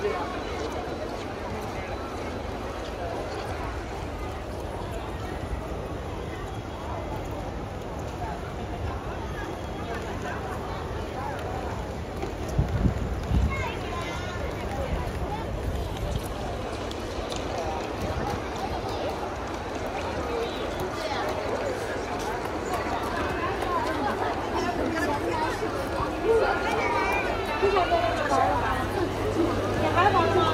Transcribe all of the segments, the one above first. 也还好。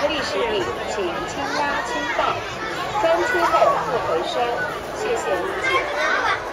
克力视力，请轻拉轻放，装出后不回收。谢谢理解。